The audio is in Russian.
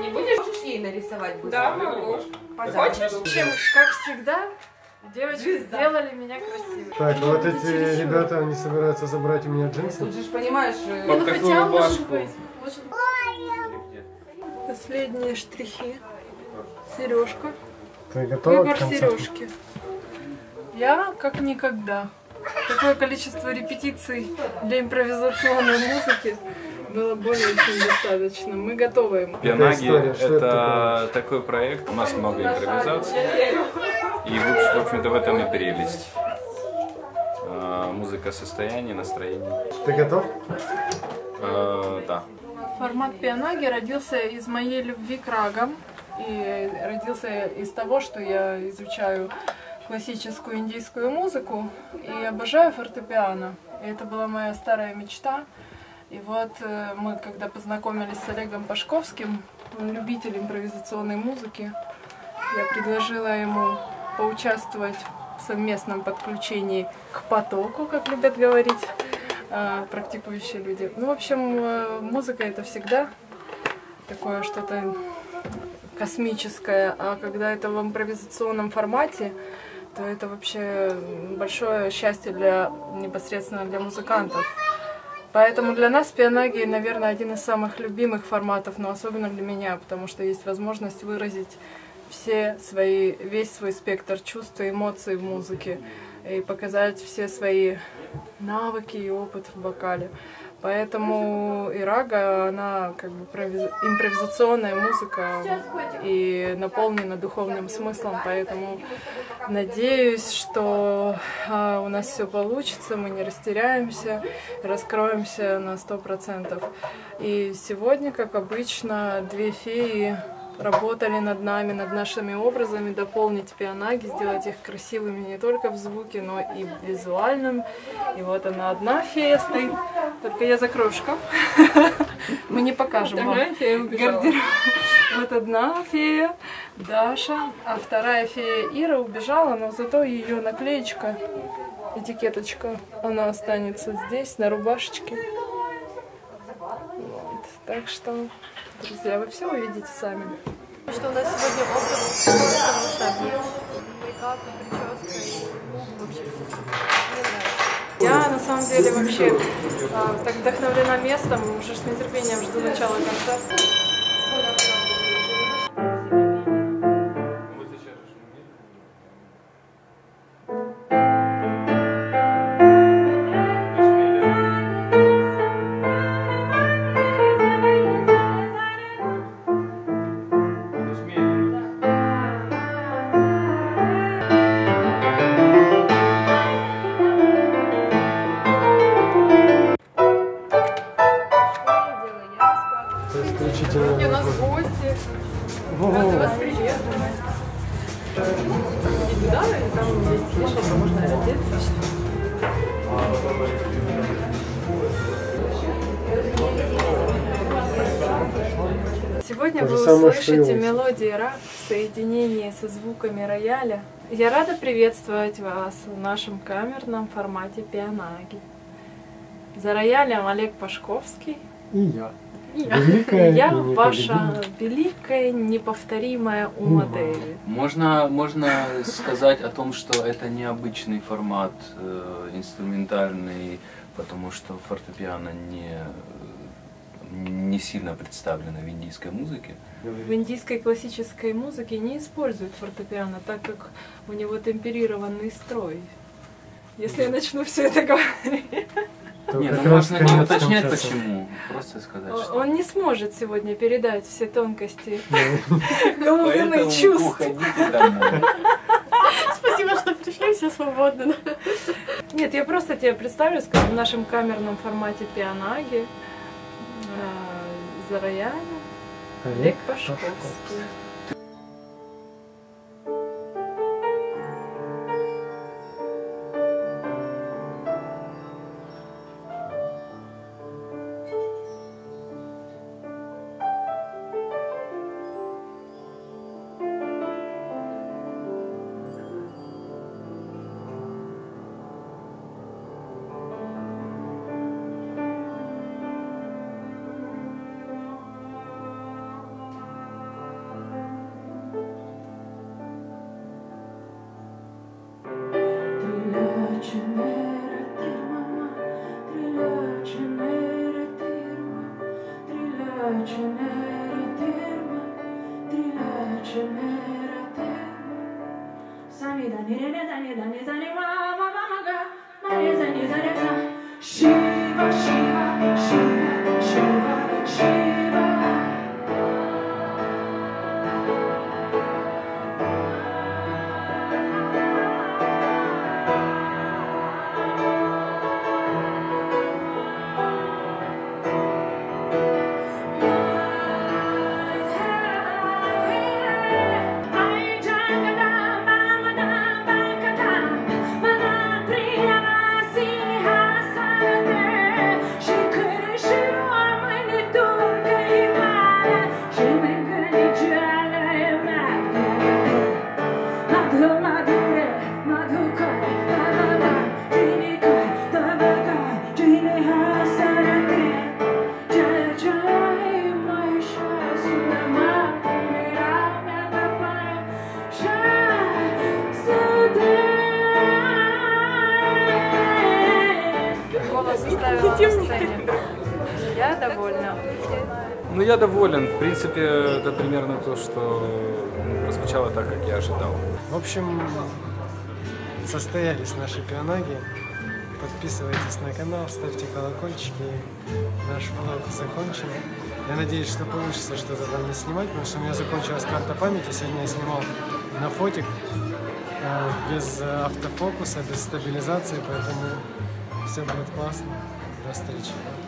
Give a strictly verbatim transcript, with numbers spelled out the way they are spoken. Не будешь? Можешь ей нарисовать? Да, могу. Хочешь? В общем, как всегда, девочки Жизда. сделали меня красивой. Так, ну, вот эти чересчур. ребята, они собираются забрать у меня джинсы. Ты же понимаешь, под такую рубашку. Последние штрихи. Сережка. Ты готова? Выбор сережки. Я как никогда. Такое количество репетиций для импровизационной музыки было более чем достаточно. Мы готовы ему. Пианаги — это, это, это такой проект. У нас много импровизаций. И, в общем-то, в этом и прелесть. А, музыка состояния, настроение. Ты готов? А, да. Формат пианаги родился из моей любви к рагам. И родился из того, что я изучаю классическую индийскую музыку и обожаю фортепиано. И это была моя старая мечта. И вот мы, когда познакомились с Олегом Пашковским, он любитель импровизационной музыки, я предложила ему поучаствовать в совместном подключении к потоку, как любят говорить практикующие люди. Ну, в общем, музыка — это всегда такое что-то космическое, а когда это в импровизационном формате, то это вообще большое счастье для непосредственно для музыкантов. Поэтому для нас пианаги, наверное, один из самых любимых форматов, но особенно для меня, потому что есть возможность выразить все свои, весь свой спектр чувств и эмоций в музыке и показать все свои навыки и опыт в вокале. Поэтому и рага, она как бы импровизационная музыка и наполнена духовным смыслом, поэтому надеюсь, что у нас все получится, мы не растеряемся, раскроемся на сто процентов. И сегодня, как обычно, две феи работали над нами, над нашими образами, дополнить пианаги, сделать их красивыми не только в звуке, но и визуальным. И вот она одна фея стоит, только я закрою шкаф. Мы не покажем вам гардероб. Вот одна фея, Даша, а вторая фея Ира убежала, но зато ее наклеечка, этикеточка, она останется здесь, на рубашечке. Вот, так что... Друзья, вы все увидите сами. Что у нас сегодня образ, потому что прикалка, прическа и вообще все. Я на самом деле вообще а, так вдохновлена местом, уже с нетерпением жду начала концерта. Сегодня у нас гости. Рады вас приветствовать. Идите туда, и там есть вешалка, можно одеться. Сегодня вы услышите мелодии рак в соединении со звуками рояля. Я рада приветствовать вас в нашем камерном формате пианаги. За роялем Олег Пашковский. И я. Я, великая, я ваша великая, неповторимая ума Дэви. Можно, можно сказать о том, что это необычный формат, э, инструментальный, потому что фортепиано не, не сильно представлено в индийской музыке. В индийской классической музыке не используют фортепиано, так как у него темперированный строй. Если я начну все это говорить... Нет, ну можно не уточнять почему, просто сказать, что... Он не сможет сегодня передать все тонкости глубины чувств. Спасибо, что пришли, все свободно. Нет, я просто тебе представлю, скажу, в нашем камерном формате пианаги, Зараяни, Олег Пашковский. Я довольна. Ну, я доволен. В принципе, это примерно то, что прозвучало так, как я ожидал. В общем, состоялись наши пианаги. Подписывайтесь на канал, ставьте колокольчики. Наш влог закончен. Я надеюсь, что получится что-то там не снимать, потому что у меня закончилась карта памяти. Сегодня я снимал на фотик, без автофокуса, без стабилизации, поэтому все будет классно. До встречи.